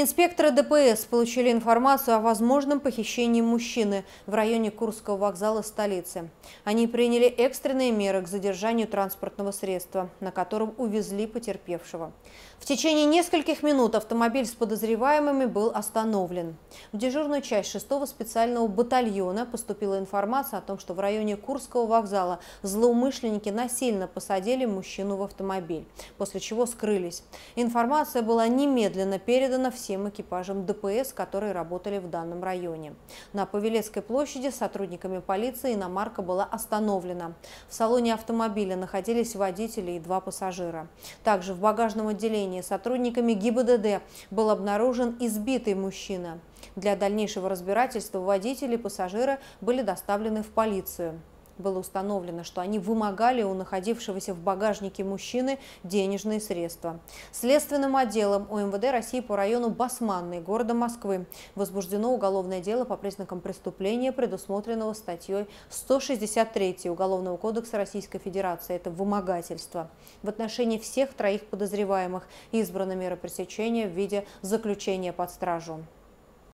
Инспекторы ДПС получили информацию о возможном похищении мужчины в районе Курского вокзала столицы. Они приняли экстренные меры к задержанию транспортного средства, на котором увезли потерпевшего. В течение нескольких минут автомобиль с подозреваемыми был остановлен. В дежурную часть 6-го специального батальона поступила информация о том, что в районе Курского вокзала злоумышленники насильно посадили мужчину в автомобиль, после чего скрылись. Информация была немедленно передана всем экипажам ДПС, которые работали в данном районе. На Павелецкой площади сотрудниками полиции иномарка была остановлена. В салоне автомобиля находились водители и 2 пассажира. Также в багажном отделении сотрудниками ГИБДД был обнаружен избитый мужчина. Для дальнейшего разбирательства водители и пассажиры были доставлены в полицию. Было установлено, что они вымогали у находившегося в багажнике мужчины денежные средства. Следственным отделом ОМВД России по району Басманный города Москвы возбуждено уголовное дело по признакам преступления, предусмотренного статьей 163 Уголовного кодекса Российской Федерации. Это вымогательство. В отношении всех 3 подозреваемых избрана мера пресечения в виде заключения под стражу.